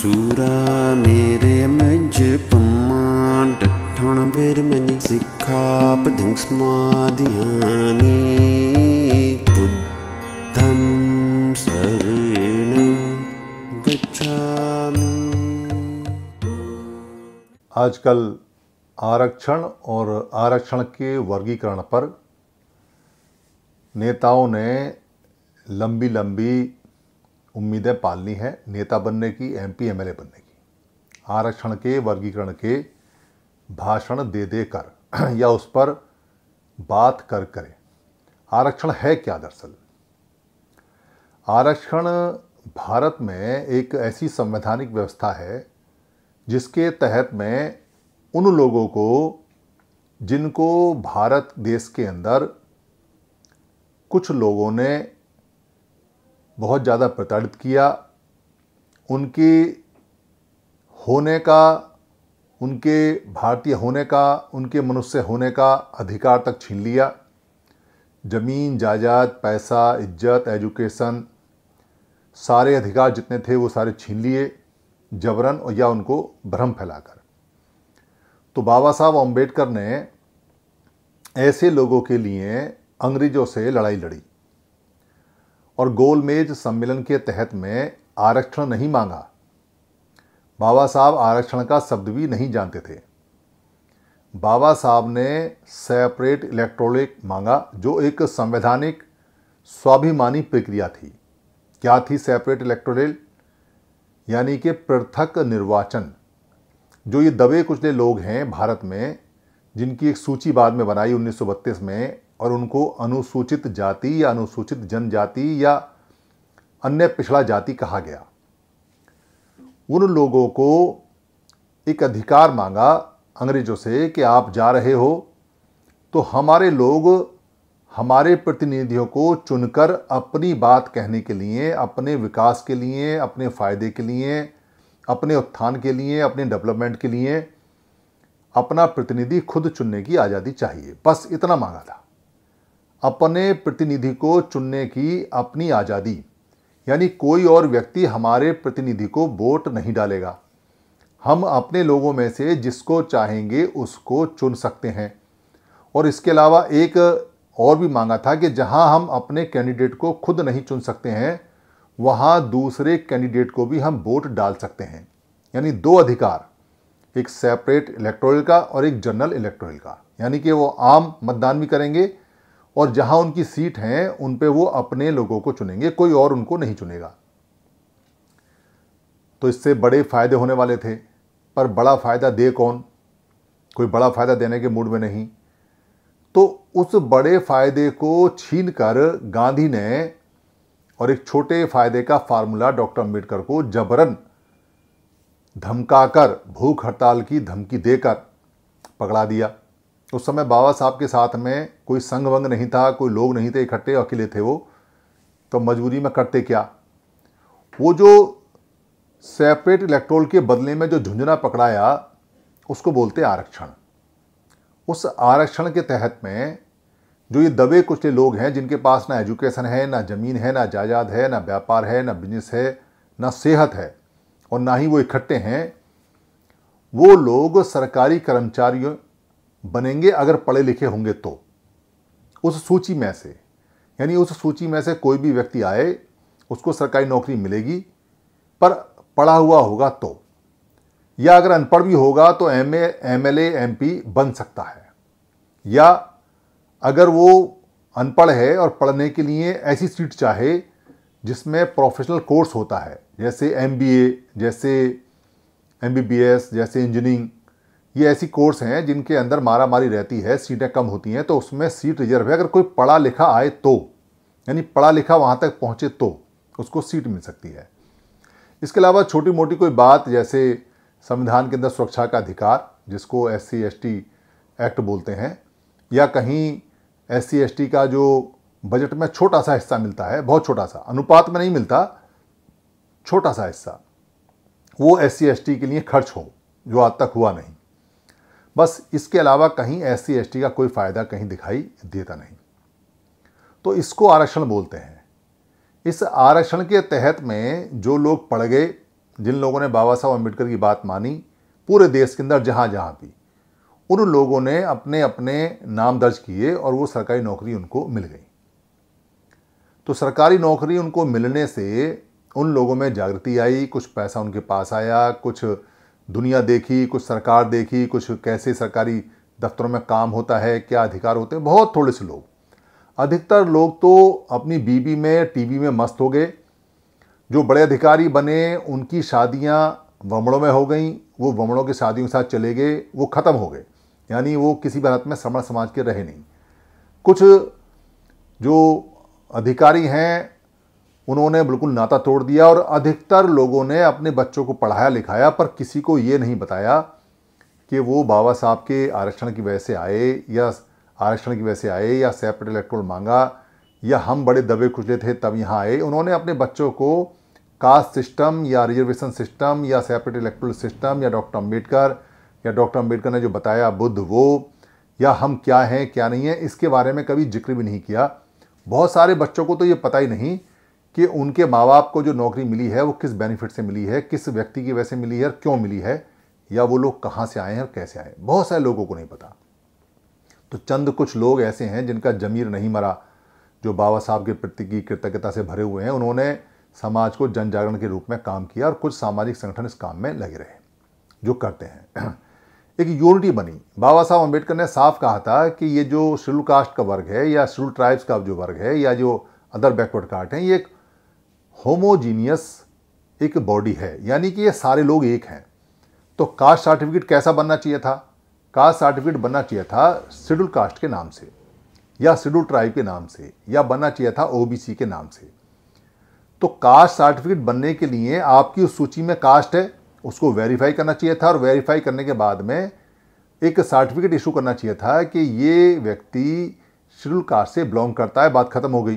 सूरा मेरे मज पम्मा डठण बेर मनी सिखा पधिस्माध्यानी बुद्धं शरणं गच्छामि। आजकल आरक्षण और आरक्षण के वर्गीकरण पर नेताओं ने लंबी लंबी उम्मीदें पालनी है, नेता बनने की, एमपी एमएलए बनने की। आरक्षण के वर्गीकरण के भाषण दे दे कर या उस पर बात कर करें। आरक्षण है क्या दरअसल? आरक्षण भारत में एक ऐसी संवैधानिक व्यवस्था है जिसके तहत में उन लोगों को जिनको भारत देश के अंदर कुछ लोगों ने बहुत ज़्यादा प्रताड़ित किया, उनके होने का, उनके भारतीय होने का, उनके मनुष्य होने का अधिकार तक छीन लिया। ज़मीन, जायदाद, पैसा, इज्जत, एजुकेशन, सारे अधिकार जितने थे वो सारे छीन लिए जबरन या उनको भ्रम फैलाकर। तो बाबा साहब अंबेडकर ने ऐसे लोगों के लिए अंग्रेज़ों से लड़ाई लड़ी और गोलमेज सम्मेलन के तहत में आरक्षण नहीं मांगा। बाबा साहब आरक्षण का शब्द भी नहीं जानते थे। बाबा साहब ने सेपरेट इलेक्ट्रोलिक मांगा, जो एक संवैधानिक स्वाभिमानी प्रक्रिया थी। क्या थी सेपरेट इलेक्ट्रोल? यानी कि पृथक निर्वाचन। जो ये दबे कुचले लोग हैं भारत में, जिनकी एक सूची बाद में बनाई 1932 में और उनको अनुसूचित जाति या अनुसूचित जनजाति या अन्य पिछड़ा जाति कहा गया, उन लोगों को एक अधिकार मांगा अंग्रेज़ों से कि आप जा रहे हो तो हमारे लोग हमारे प्रतिनिधियों को चुनकर अपनी बात कहने के लिए, अपने विकास के लिए, अपने फ़ायदे के लिए, अपने उत्थान के लिए, अपने डेवलपमेंट के लिए अपना प्रतिनिधि खुद चुनने की आज़ादी चाहिए। बस इतना मांगा था, अपने प्रतिनिधि को चुनने की अपनी आज़ादी। यानी कोई और व्यक्ति हमारे प्रतिनिधि को वोट नहीं डालेगा, हम अपने लोगों में से जिसको चाहेंगे उसको चुन सकते हैं। और इसके अलावा एक और भी मांगा था कि जहां हम अपने कैंडिडेट को खुद नहीं चुन सकते हैं वहां दूसरे कैंडिडेट को भी हम वोट डाल सकते हैं। यानी दो अधिकार, एक सेपरेट इलेक्टोरल का और एक जनरल इलेक्टोरल का। यानी कि वो आम मतदान भी करेंगे और जहां उनकी सीट हैं उन पे वो अपने लोगों को चुनेंगे, कोई और उनको नहीं चुनेगा। तो इससे बड़े फायदे होने वाले थे, पर बड़ा फ़ायदा दे कौन? कोई बड़ा फ़ायदा देने के मूड में नहीं। तो उस बड़े फ़ायदे को छीन कर गांधी ने और एक छोटे फायदे का फार्मूला डॉ अंबेडकर को जबरन धमकाकर, भूख हड़ताल की धमकी देकर पकड़ा दिया। उस समय बाबा साहब के साथ में कोई संग वंग नहीं था, कोई लोग नहीं थे इकट्ठे, अकेले थे वो। तो मजबूरी में करते क्या, वो जो सेपरेट इलेक्ट्रोल के बदले में जो झुंझुना पकड़ाया उसको बोलते आरक्षण। उस आरक्षण के तहत में जो ये दबे कुचले लोग हैं, जिनके पास ना एजुकेशन है, ना ज़मीन है, ना जायदाद है, ना व्यापार है, ना बिजनेस है, ना सेहत है और ना ही वो इकट्ठे हैं, वो लोग सरकारी कर्मचारियों बनेंगे अगर पढ़े लिखे होंगे तो। उस सूची में से, यानी उस सूची में से कोई भी व्यक्ति आए उसको सरकारी नौकरी मिलेगी, पर पढ़ा हुआ होगा तो, या अगर अनपढ़ भी होगा तो एमएलए एमपी बन सकता है, या अगर वो अनपढ़ है और पढ़ने के लिए ऐसी सीट चाहे जिसमें प्रोफेशनल कोर्स होता है, जैसे एमबीए, जैसे एमबीबीएस, जैसे इंजीनियरिंग, ये ऐसी कोर्स हैं जिनके अंदर मारा मारी रहती है, सीटें कम होती हैं, तो उसमें सीट रिजर्व है। अगर कोई पढ़ा लिखा आए तो, यानी पढ़ा लिखा वहाँ तक पहुँचे तो उसको सीट मिल सकती है। इसके अलावा छोटी मोटी कोई बात, जैसे संविधान के अंदर सुरक्षा का अधिकार, जिसको SC/ST एक्ट बोलते हैं, या कहीं SC/ST का जो बजट में छोटा सा हिस्सा मिलता है, बहुत छोटा सा, अनुपात में नहीं मिलता, छोटा सा हिस्सा, वो SC/ST के लिए खर्च हो, जो आज तक हुआ नहीं। बस इसके अलावा कहीं SC/ST का कोई फ़ायदा कहीं दिखाई देता नहीं। तो इसको आरक्षण बोलते हैं। इस आरक्षण के तहत में जो लोग पढ़ गए, जिन लोगों ने बाबा साहब अम्बेडकर की बात मानी पूरे देश के अंदर जहाँ जहाँ भी, उन लोगों ने अपने अपने नाम दर्ज किए और वो सरकारी नौकरी उनको मिल गई। तो सरकारी नौकरी उनको मिलने से उन लोगों में जागृति आई, कुछ पैसा उनके पास आया, कुछ दुनिया देखी, कुछ सरकार देखी, कुछ कैसे सरकारी दफ्तरों में काम होता है, क्या अधिकार होते हैं। बहुत थोड़े से लोग, अधिकतर लोग तो अपनी बीबी में टीवी में मस्त हो गए। जो बड़े अधिकारी बने उनकी शादियां ब्राह्मणों में हो गई, वो ब्राह्मणों की शादियों के साथ चले गए, वो ख़त्म हो गए, यानी वो किसी भी हालत में श्रमण समाज के रहे नहीं। कुछ जो अधिकारी हैं उन्होंने बिल्कुल नाता तोड़ दिया और अधिकतर लोगों ने अपने बच्चों को पढ़ाया लिखाया, पर किसी को ये नहीं बताया कि वो बाबा साहब के आरक्षण की वजह से आए या आरक्षण की वजह से आए या सेपरेट इलेक्ट्रोल मांगा या हम बड़े दबे कुचले थे तब यहाँ आए। उन्होंने अपने बच्चों को कास्ट सिस्टम या रिजर्वेशन सिस्टम या सेपरेट इलेक्ट्रोल सिस्टम या डॉ अंबेडकर ने जो बताया बुद्ध वो, या हम क्या हैं क्या नहीं है, इसके बारे में कभी जिक्र भी नहीं किया। बहुत सारे बच्चों को तो ये पता ही नहीं कि उनके माँ बाप को जो नौकरी मिली है वो किस बेनिफिट से मिली है, किस व्यक्ति की वजह से मिली है और क्यों मिली है, या वो लोग कहाँ से आए हैं और कैसे आए। बहुत सारे लोगों को नहीं पता। तो चंद कुछ लोग ऐसे हैं जिनका जमीर नहीं मरा, जो बाबा साहब के प्रति की कृतज्ञता से भरे हुए हैं। उन्होंने समाज को जन जागरण के रूप में काम किया और कुछ सामाजिक संगठन इस काम में लगे रहे, जो करते हैं। एक यूनिटी बनी। बाबा साहब अम्बेडकर ने साफ कहा था कि ये जो शेड्यूल कास्ट का वर्ग है या शेड्यूल ट्राइब्स का जो वर्ग है या जो अदर बैकवर्ड कास्ट हैं, ये एक होमोजीनियस एक बॉडी है, यानी कि ये सारे लोग एक हैं। तो कास्ट सर्टिफिकेट कैसा बनना चाहिए था? कास्ट सर्टिफिकेट बनना चाहिए था शेड्यूल कास्ट के नाम से या शेड्यूल ट्राइब के नाम से, या बनना चाहिए था ओबीसी के नाम से। तो कास्ट सर्टिफिकेट बनने के लिए आपकी उस सूची में कास्ट है, उसको वेरीफाई करना चाहिए था, और वेरीफाई करने के बाद में एक सर्टिफिकेट इशू करना चाहिए था कि ये व्यक्ति शेड्यूल कास्ट से बिलोंग करता है। बात खत्म हो गई।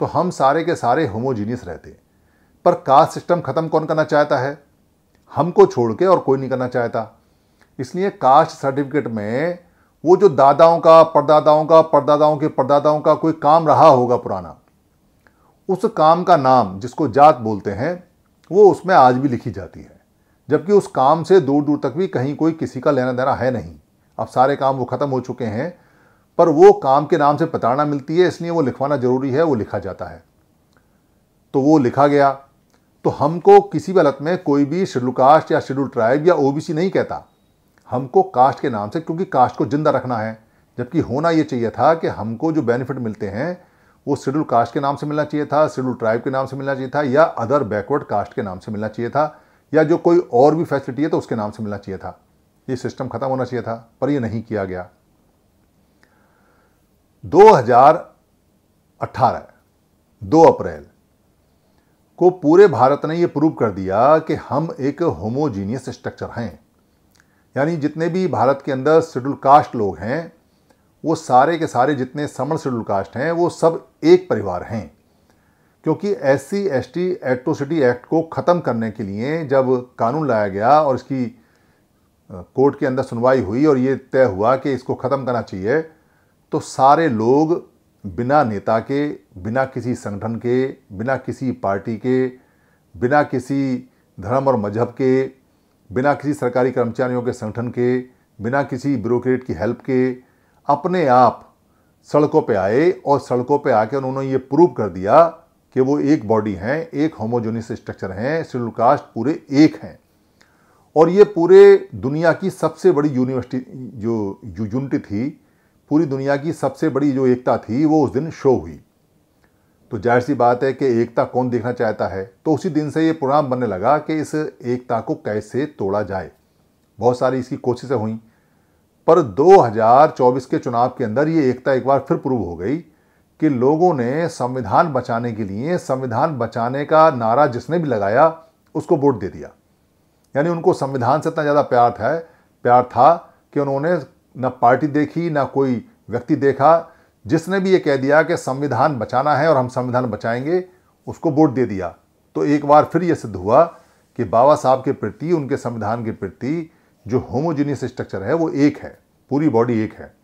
तो हम सारे के सारे होमोजीनियस रहते। पर कास्ट सिस्टम खत्म कौन करना चाहता है? हमको छोड़ के और कोई नहीं करना चाहता। इसलिए कास्ट सर्टिफिकेट में वो जो दादाओं का परदादाओं का परदादाओं के परदादाओं का कोई काम रहा होगा पुराना, उस काम का नाम जिसको जात बोलते हैं वो उसमें आज भी लिखी जाती है, जबकि उस काम से दूर दूर तक भी कहीं कोई किसी का लेना देना है नहीं। अब सारे काम वो ख़त्म हो चुके हैं, पर वो काम के नाम से प्रताड़ना मिलती है, इसलिए वो लिखवाना ज़रूरी है, वो लिखा जाता है। तो वो लिखा गया। तो हमको किसी भी हालत में कोई भी शेड्यूल कास्ट या शेड्यूल ट्राइब या ओबीसी नहीं कहता, हमको कास्ट के नाम से, क्योंकि कास्ट को जिंदा रखना है। जबकि होना ये चाहिए था कि हमको जो बेनिफिट मिलते हैं वो शेड्यूल कास्ट के नाम से मिलना चाहिए था, शेड्यूल ट्राइब के नाम से मिलना चाहिए था, या अदर बैकवर्ड कास्ट के नाम से मिलना चाहिए था, या जो कोई और भी फैसिलिटी है तो उसके नाम से मिलना चाहिए था। ये सिस्टम खत्म होना चाहिए था, पर यह नहीं किया गया। 2018 2 अप्रैल को पूरे भारत ने यह प्रूव कर दिया कि हम एक होमोजीनियस स्ट्रक्चर हैं, यानी जितने भी भारत के अंदर शेड्यूल कास्ट लोग हैं वो सारे के सारे, जितने समण शेड्यूल कास्ट हैं वो सब एक परिवार हैं। क्योंकि SC ST एट्रोसिटी एक्ट को ख़त्म करने के लिए जब कानून लाया गया और इसकी कोर्ट के अंदर सुनवाई हुई और ये तय हुआ कि इसको ख़त्म करना चाहिए, तो सारे लोग बिना नेता के, बिना किसी संगठन के, बिना किसी पार्टी के, बिना किसी धर्म और मजहब के, बिना किसी सरकारी कर्मचारियों के संगठन के, बिना किसी ब्यूरोक्रेट की हेल्प के अपने आप सड़कों पे आए, और सड़कों पे आके उन्होंने ये प्रूव कर दिया कि वो एक बॉडी हैं, एक होमोजेनियस स्ट्रक्चर हैं, शेड्यूल कास्ट पूरे एक हैं। और ये पूरे दुनिया की सबसे बड़ी यूनिटी थी, पूरी दुनिया की सबसे बड़ी जो एकता थी वो उस दिन शो हुई। तो जाहिर सी बात है कि एकता कौन देखना चाहता है। तो उसी दिन से ये प्रोग्राम बनने लगा कि इस एकता को कैसे तोड़ा जाए। बहुत सारी इसकी कोशिशें हुई, पर 2024 के चुनाव के अंदर ये एकता एक बार फिर प्रूव हो गई कि लोगों ने संविधान बचाने के लिए, संविधान बचाने का नारा जिसने भी लगाया उसको वोट दे दिया। यानी उनको संविधान से इतना ज़्यादा प्यार था कि उन्होंने ना पार्टी देखी ना कोई व्यक्ति देखा, जिसने भी ये कह दिया कि संविधान बचाना है और हम संविधान बचाएंगे, उसको वोट दे दिया। तो एक बार फिर ये सिद्ध हुआ कि बाबा साहब के प्रति, उनके संविधान के प्रति जो होमोजेनियस स्ट्रक्चर है वो एक है, पूरी बॉडी एक है।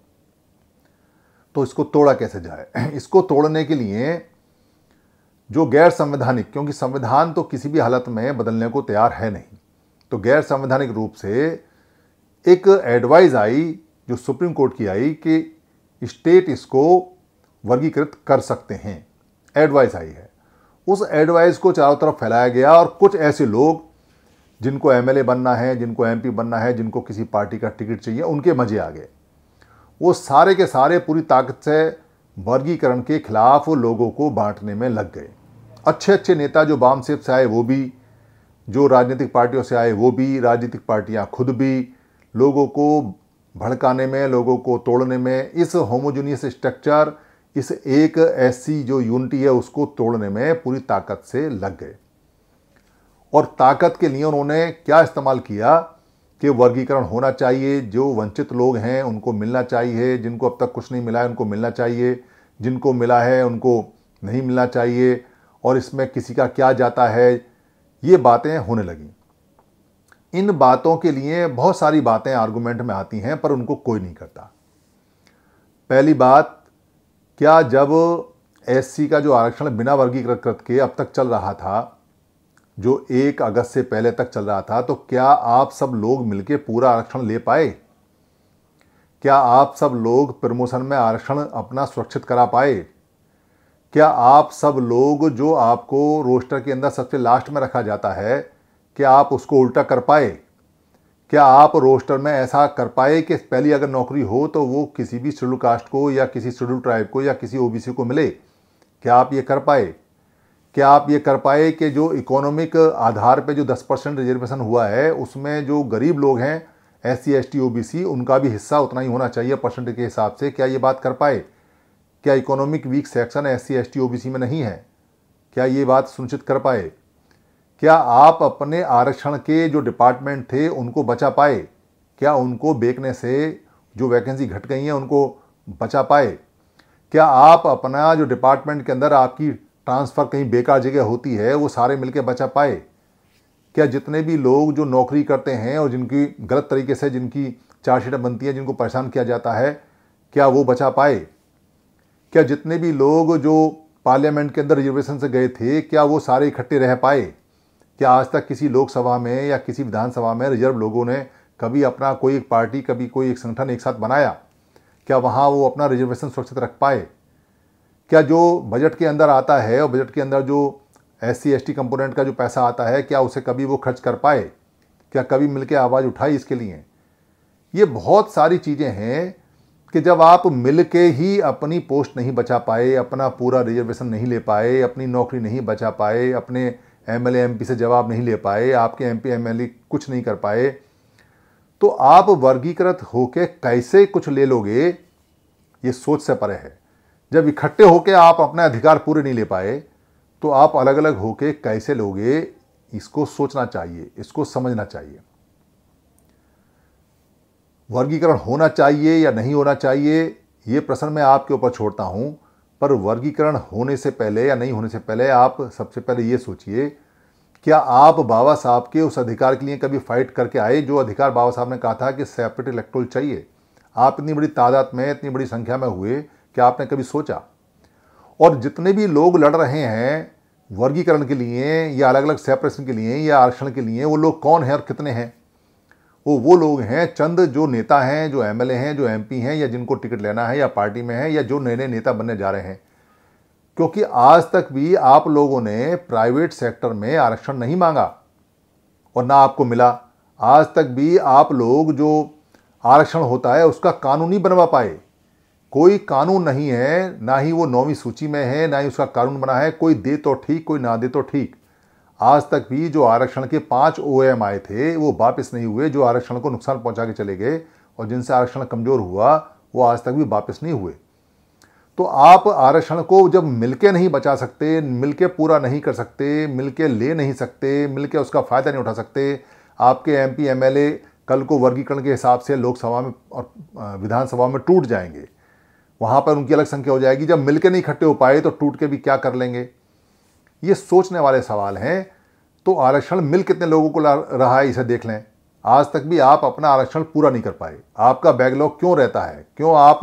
तो इसको तोड़ा कैसे जाए? इसको तोड़ने के लिए जो गैर संवैधानिक, क्योंकि संविधान तो किसी भी हालत में बदलने को तैयार है नहीं, तो गैर संवैधानिक रूप से एक एडवाइज़ आई जो सुप्रीम कोर्ट की आई कि स्टेट इसको वर्गीकृत कर सकते हैं, एडवाइस आई है। उस एडवाइस को चारों तरफ फैलाया गया और कुछ ऐसे लोग जिनको एमएलए बनना है, जिनको एमपी बनना है, जिनको किसी पार्टी का टिकट चाहिए, उनके मजे आ गए। वो सारे के सारे पूरी ताकत से वर्गीकरण के खिलाफ लोगों को बांटने में लग गए। अच्छे अच्छे नेता जो बामसेफ से आए वो भी, जो राजनीतिक पार्टियों से आए वो भी, राजनीतिक पार्टियाँ खुद भी लोगों को भड़काने में, लोगों को तोड़ने में, इस होमोजेनियस स्ट्रक्चर, इस एक ऐसी जो यूनिटी है उसको तोड़ने में पूरी ताकत से लग गए। और ताकत के लिए उन्होंने क्या इस्तेमाल किया कि वर्गीकरण होना चाहिए, जो वंचित लोग हैं उनको मिलना चाहिए, जिनको अब तक कुछ नहीं मिला है उनको मिलना चाहिए, जिनको मिला है उनको नहीं मिलना चाहिए, और इसमें किसी का क्या जाता है, ये बातें होने लगीं। इन बातों के लिए बहुत सारी बातें आर्गूमेंट में आती हैं पर उनको कोई नहीं करता। पहली बात, क्या जब एससी का जो आरक्षण बिना वर्गीकृत के अब तक चल रहा था, जो 1 अगस्त से पहले तक चल रहा था, तो क्या आप सब लोग मिलके पूरा आरक्षण ले पाए? क्या आप सब लोग प्रमोशन में आरक्षण अपना सुरक्षित करा पाए? क्या आप सब लोग जो आपको रोस्टर के अंदर सबसे लास्ट में रखा जाता है, क्या आप उसको उल्टा कर पाए? क्या आप रोस्टर में ऐसा कर पाए कि पहली अगर नौकरी हो तो वो किसी भी शेड्यूल कास्ट को या किसी शेड्यूल ट्राइब को या किसी ओबीसी को मिले? क्या आप ये कर पाए? क्या आप ये कर पाए कि जो इकोनॉमिक आधार पे जो 10% रिजर्वेशन हुआ है उसमें जो गरीब लोग हैं SC ST OBC उनका भी हिस्सा उतना ही होना चाहिए परसेंटेज के हिसाब से, क्या ये बात कर पाए? क्या economic weak section SC ST OBC में नहीं है, क्या ये बात सुनिश्चित कर पाए? क्या आप अपने आरक्षण के जो डिपार्टमेंट थे उनको बचा पाए? क्या उनको बेचने से जो वैकेंसी घट गई हैं उनको बचा पाए? क्या आप अपना जो डिपार्टमेंट के अंदर आपकी ट्रांसफ़र कहीं बेकार जगह होती है वो सारे मिलके बचा पाए? क्या जितने भी लोग जो नौकरी करते हैं और जिनकी गलत तरीके से जिनकी चार्जशीटें बनती हैं, जिनको परेशान किया जाता है, क्या वो बचा पाए? क्या जितने भी लोग जो पार्लियामेंट के अंदर रिजर्वेशन से गए थे, क्या वो सारे इकट्ठे रह पाए? क्या आज तक किसी लोकसभा में या किसी विधानसभा में रिजर्व लोगों ने कभी अपना कोई एक पार्टी, कभी कोई एक संगठन एक साथ बनाया? क्या वहाँ वो अपना रिजर्वेशन सुरक्षित रख पाए? क्या जो बजट के अंदर आता है और बजट के अंदर जो SC ST कंपोनेंट का जो पैसा आता है, क्या उसे कभी वो खर्च कर पाए? क्या कभी मिलके आवाज़ उठाई इसके लिए? ये बहुत सारी चीज़ें हैं कि जब आप मिलके ही अपनी पोस्ट नहीं बचा पाए, अपना पूरा रिजर्वेशन नहीं ले पाए, अपनी नौकरी नहीं बचा पाए, अपने MLA MP से जवाब नहीं ले पाए, आपके MP MLA कुछ नहीं कर पाए, तो आप वर्गीकृत होके कैसे कुछ ले लोगे, ये सोच से परे है। जब इकट्ठे होके आप अपने अधिकार पूरे नहीं ले पाए तो आप अलग अलग होके कैसे लोगे, इसको सोचना चाहिए, इसको समझना चाहिए। वर्गीकरण होना चाहिए या नहीं होना चाहिए ये प्रश्न मैं आपके ऊपर छोड़ता हूँ, पर वर्गीकरण होने से पहले या नहीं होने से पहले आप सबसे पहले ये सोचिए, क्या आप बाबा साहब के उस अधिकार के लिए कभी फाइट करके आए जो अधिकार बाबा साहब ने कहा था कि सेपरेट इलेक्टोरल चाहिए? आप इतनी बड़ी तादाद में, इतनी बड़ी संख्या में हुए, क्या आपने कभी सोचा? और जितने भी लोग लड़ रहे हैं वर्गीकरण के लिए या अलग अलग सेपरेशन के लिए या आरक्षण के लिए, वो लोग कौन हैं और कितने हैं? वो लोग हैं चंद जो नेता हैं, जो MLA हैं, जो MP हैं, या जिनको टिकट लेना है या पार्टी में है या जो नए नए नेता बनने जा रहे हैं। क्योंकि आज तक भी आप लोगों ने प्राइवेट सेक्टर में आरक्षण नहीं मांगा और ना आपको मिला। आज तक भी आप लोग जो आरक्षण होता है उसका कानून नहीं बनवा पाए, कोई कानून नहीं है, ना ही वो 9वीं सूची में है, ना ही उसका कानून बना है, कोई दे तो ठीक कोई ना दे तो ठीक। आज तक भी जो आरक्षण के 5 OM आए थे वो वापस नहीं हुए, जो आरक्षण को नुकसान पहुंचा के चले गए और जिनसे आरक्षण कमज़ोर हुआ वो आज तक भी वापस नहीं हुए। तो आप आरक्षण को जब मिलके नहीं बचा सकते, मिलके पूरा नहीं कर सकते, मिलके ले नहीं सकते, मिलके उसका फ़ायदा नहीं उठा सकते, आपके MP MLA कल को वर्गीकरण के हिसाब से लोकसभा में और विधानसभा में टूट जाएंगे, वहाँ पर उनकी अलग संख्या हो जाएगी। जब मिलके नहीं इकट्ठे हो पाए तो टूट के भी क्या कर लेंगे? ये सोचने वाले सवाल हैं। तो आरक्षण मिल कितने लोगों को रहा है इसे देख लें। आज तक भी आप अपना आरक्षण पूरा नहीं कर पाए, आपका बैकलॉग क्यों रहता है, क्यों आप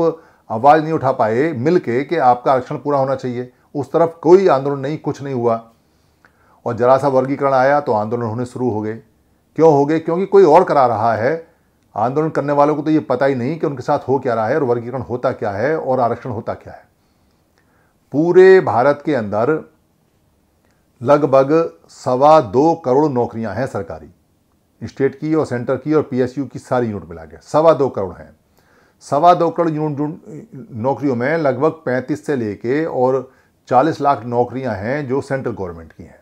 आवाज़ नहीं उठा पाए मिल के कि आपका आरक्षण पूरा होना चाहिए? उस तरफ कोई आंदोलन नहीं, कुछ नहीं हुआ। और जरा सा वर्गीकरण आया तो आंदोलन होने शुरू हो गए। क्यों हो गए? क्योंकि कोई और करा रहा है। आंदोलन करने वालों को तो ये पता ही नहीं कि उनके साथ हो क्या रहा है और वर्गीकरण होता क्या है और आरक्षण होता क्या है। पूरे भारत के अंदर लगभग 2.25 करोड़ नौकरियां हैं सरकारी, स्टेट की और सेंटर की और पीएसयू की सारी यूनिट मिला के 2.25 करोड़ हैं। 2.25 करोड़ यूनिट नौकरियों में लगभग 35 से लेके और 40 लाख नौकरियां हैं जो सेंट्रल गवर्नमेंट की हैं।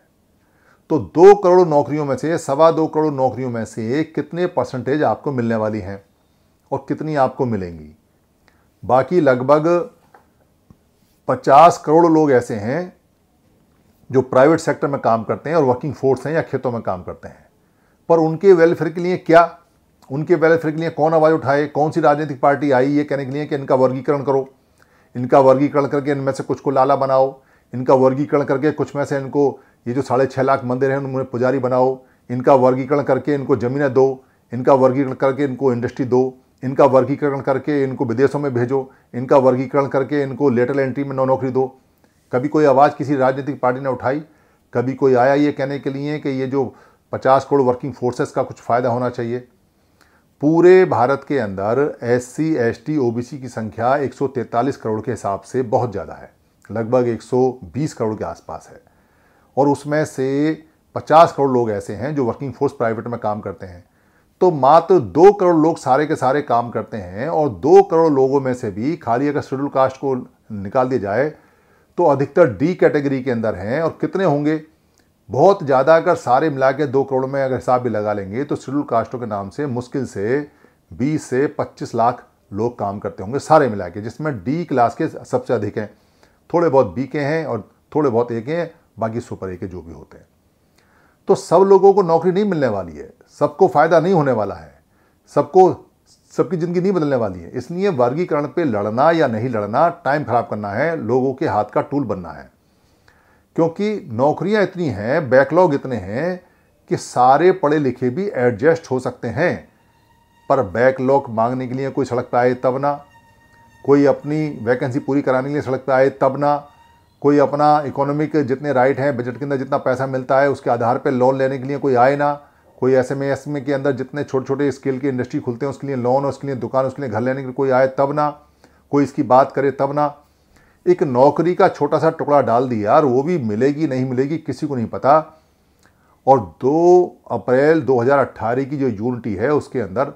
तो 2 करोड़ नौकरियों में से 2.25 करोड़ नौकरियों में से कितने परसेंटेज आपको मिलने वाली हैं और कितनी आपको मिलेंगी? बाकी लगभग 50 करोड़ लोग ऐसे हैं जो प्राइवेट सेक्टर में काम करते हैं और वर्किंग फोर्स हैं या खेतों में काम करते हैं। पर उनके वेलफेयर के लिए क्या, उनके वेलफेयर के लिए कौन आवाज़ उठाए? कौन सी राजनीतिक पार्टी आई ये कहने के लिए कि इनका वर्गीकरण करो, इनका वर्गीकरण करके इनमें से कुछ को लाला बनाओ, इनका वर्गीकरण करके कुछ में से इनको ये जो 6.5 लाख मंदिर हैं उनमें पुजारी बनाओ, इनका वर्गीकरण करके इनको ज़मीनें दो, इनका वर्गीकरण करके इनको इंडस्ट्री दो, इनका वर्गीकरण करके इनको विदेशों में भेजो, इनका वर्गीकरण करके इनको लेटरल एंट्री में नौकरी दो। कभी कोई आवाज़ किसी राजनीतिक पार्टी ने उठाई? कभी कोई आया ये कहने के लिए कि ये जो 50 करोड़ वर्किंग फोर्सेस का कुछ फ़ायदा होना चाहिए? पूरे भारत के अंदर एससी, एसटी, ओबीसी की संख्या 143 करोड़ के हिसाब से बहुत ज़्यादा है, लगभग 120 करोड़ के आसपास है। और उसमें से 50 करोड़ लोग ऐसे हैं जो वर्किंग फोर्स प्राइवेट में काम करते हैं। तो मात्र 2 करोड़ लोग सारे के सारे काम करते हैं और 2 करोड़ लोगों में से भी खाली अगर शेड्यूल कास्ट को निकाल दिया जाए तो अधिकतर डी कैटेगरी के अंदर हैं। और कितने होंगे? बहुत ज़्यादा, अगर सारे मिला के 2 करोड़ में अगर हिसाब भी लगा लेंगे तो शेड्यूल कास्टों के नाम से मुश्किल से 20 से 25 लाख लोग काम करते होंगे सारे मिला के, जिसमें डी क्लास के सबसे अधिक हैं, थोड़े बहुत बी के हैं और थोड़े बहुत ए के हैं, बाकी सुपर ए के जो भी होते हैं। तो सब लोगों को नौकरी नहीं मिलने वाली है, सबको फ़ायदा नहीं होने वाला है, सबको सबकी ज़िंदगी नहीं बदलने वाली है। इसलिए वर्गीकरण पे लड़ना या नहीं लड़ना टाइम ख़राब करना है, लोगों के हाथ का टूल बनना है। क्योंकि नौकरियां इतनी हैं, बैकलॉग इतने हैं कि सारे पढ़े लिखे भी एडजस्ट हो सकते हैं। पर बैकलॉग मांगने के लिए कोई सड़क पर आए तब ना, कोई अपनी वैकेंसी पूरी कराने के लिए सड़क पर आए तब ना, कोई अपना इकोनॉमिक जितने राइट हैं, बजट के अंदर जितना पैसा मिलता है उसके आधार पर लोन लेने के लिए कोई आए ना, कोई एसएमई के अंदर जितने छोटे छोटे स्केल की इंडस्ट्री खुलते हैं उसके लिए लोन, उसके लिए दुकान, उसके लिए घर लेने के लिए कोई आए तब ना, कोई इसकी बात करे तब ना। एक नौकरी का छोटा सा टुकड़ा डाल दिया और वो भी मिलेगी नहीं मिलेगी किसी को नहीं पता। और 2 अप्रैल 2018 की जो यूनिटी है उसके अंदर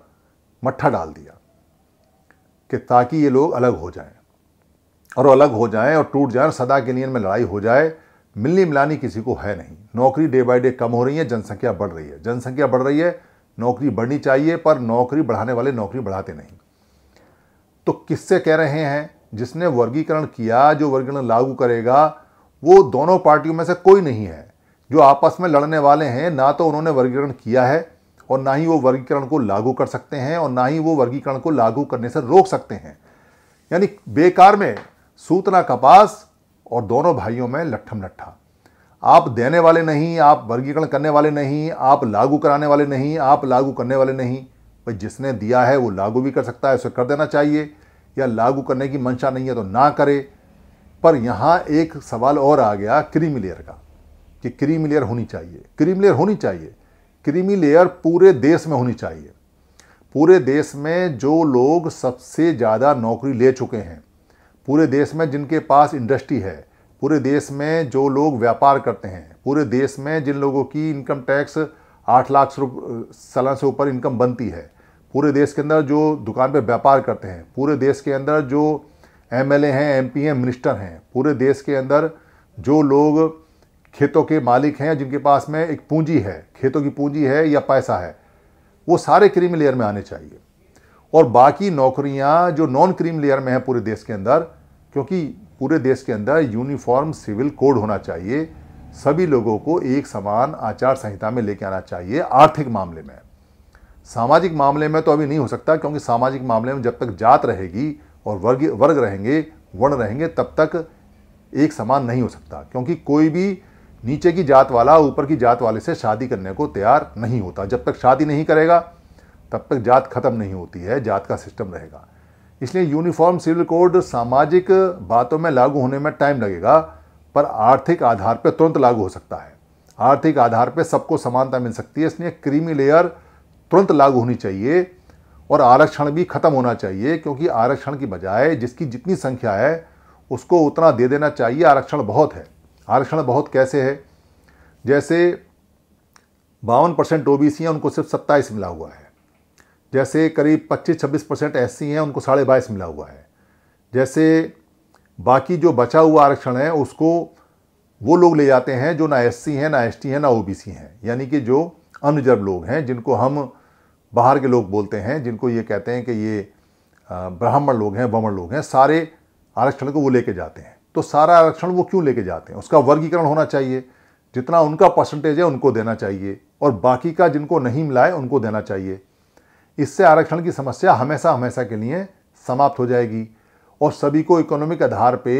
मट्ठा डाल दिया कि ताकि ये लोग अलग हो जाएं और टूट जाएं और सदा के लिए इनमें लड़ाई हो जाए। मिलनी मिलानी किसी को है नहीं। नौकरी डे बाय डे कम हो रही है, जनसंख्या बढ़ रही है। नौकरी बढ़नी चाहिए पर नौकरी बढ़ाने वाले नौकरी बढ़ाते नहीं। तो किससे कह रहे हैं? जिसने वर्गीकरण किया, जो वर्गीकरण लागू करेगा, वो दोनों पार्टियों में से कोई नहीं है। जो आपस में लड़ने वाले हैं, ना तो उन्होंने वर्गीकरण किया है और ना ही वो वर्गीकरण को लागू कर सकते हैं और ना ही वो वर्गीकरण को लागू करने से रोक सकते हैं। यानी बेकार में सूतना कपास और दोनों भाइयों में लट्ठम लट्ठा। आप देने वाले नहीं, आप वर्गीकरण करने वाले नहीं, आप लागू कराने वाले नहीं, आप लागू करने वाले नहीं। भाई जिसने दिया है वो लागू भी कर सकता है, उसे कर देना चाहिए, या लागू करने की मंशा नहीं है तो ना करे। पर यहाँ एक सवाल और आ गया क्रीमी लेयर का, कि क्रीमी लेयर होनी चाहिए। क्रीमी लेयर होनी चाहिए, क्रीमी लेयर पूरे देश में होनी चाहिए। पूरे देश में जो लोग सबसे ज़्यादा नौकरी ले चुके हैं, पूरे देश में जिनके पास इंडस्ट्री है, पूरे देश में जो लोग व्यापार करते हैं, पूरे देश में जिन लोगों की इनकम टैक्स 8 लाख सालाना से ऊपर इनकम बनती है, पूरे देश के अंदर जो दुकान पे व्यापार करते हैं, पूरे देश के अंदर जो एमएलए हैं, एमपी हैं, मिनिस्टर हैं, पूरे देश के अंदर जो लोग खेतों के मालिक हैं, जिनके पास में एक पूंजी है, खेतों की पूंजी है या पैसा है, वो सारे क्रीमी लेयर में आने चाहिए। और बाकी नौकरियां जो नॉन क्रीमी लेयर में है पूरे देश के अंदर, क्योंकि पूरे देश के अंदर यूनिफॉर्म सिविल कोड होना चाहिए, सभी लोगों को एक समान आचार संहिता में लेके आना चाहिए। आर्थिक मामले में, सामाजिक मामले में तो अभी नहीं हो सकता, क्योंकि सामाजिक मामले में जब तक जात रहेगी और वर्ग रहेंगे, वर्ण रहेंगे, तब तक एक समान नहीं हो सकता। क्योंकि कोई भी नीचे की जात वाला ऊपर की जात वाले से शादी करने को तैयार नहीं होता। जब तक शादी नहीं करेगा तब तक जात खत्म नहीं होती है, जात का सिस्टम रहेगा। इसलिए यूनिफॉर्म सिविल कोड सामाजिक बातों में लागू होने में टाइम लगेगा, पर आर्थिक आधार पर तुरंत लागू हो सकता है। आर्थिक आधार पर सबको समानता मिल सकती है, इसलिए क्रीमी लेयर तुरंत लागू होनी चाहिए और आरक्षण भी खत्म होना चाहिए, क्योंकि आरक्षण की बजाय जिसकी जितनी संख्या है उसको उतना दे देना चाहिए। आरक्षण बहुत है। आरक्षण बहुत कैसे है? जैसे 52% OBC हैं, उनको सिर्फ 27 मिला हुआ है। जैसे करीब 25-26% SC हैं, उनको 22.5 मिला हुआ है। जैसे बाकी जो बचा हुआ आरक्षण है उसको वो लोग ले जाते हैं जो ना SC हैं, ना ST हैं, ना OBC हैं, यानी कि जो अनरिजर्व लोग हैं, जिनको हम बाहर के लोग बोलते हैं, जिनको ये कहते हैं कि ये ब्राह्मण लोग हैं, ब्राह्मण लोग हैं, सारे आरक्षण को वो लेके जाते हैं। तो सारा आरक्षण वो क्यों लेके जाते हैं? उसका वर्गीकरण होना चाहिए, जितना उनका परसेंटेज है उनको देना चाहिए और बाकी का जिनको नहीं मिला है उनको देना चाहिए। इससे आरक्षण की समस्या हमेशा हमेशा के लिए समाप्त हो जाएगी और सभी को इकोनॉमिक आधार पे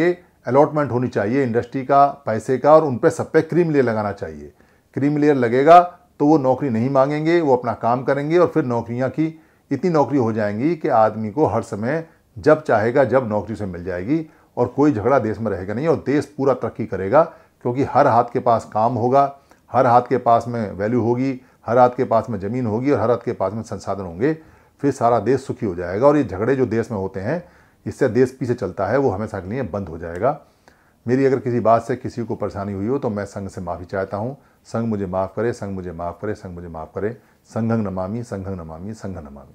अलॉटमेंट होनी चाहिए इंडस्ट्री का, पैसे का, और उन पे सब पे क्रीम लेयर लगाना चाहिए। क्रीम लेयर लगेगा तो वो नौकरी नहीं मांगेंगे, वो अपना काम करेंगे और फिर नौकरियाँ की इतनी नौकरी हो जाएंगी कि आदमी को हर समय जब चाहेगा जब नौकरी से मिल जाएगी और कोई झगड़ा देश में रहेगा नहीं और देश पूरा तरक्की करेगा, क्योंकि हर हाथ के पास काम होगा, हर हाथ के पास में वैल्यू होगी, हर हाथ के पास में ज़मीन होगी और हर हाथ के पास में संसाधन होंगे। फिर सारा देश सुखी हो जाएगा और ये झगड़े जो देश में होते हैं इससे देश पीछे चलता है, वो हमेशा के लिए बंद हो जाएगा। मेरी अगर किसी बात से किसी को परेशानी हुई हो तो मैं संघ से माफ़ी चाहता हूँ। संघ मुझे माफ़ करे, संघ मुझे माफ़ करे, संघ मुझे माफ़ करे। संघं नमामि, संघं नमामि, संघं नमामि।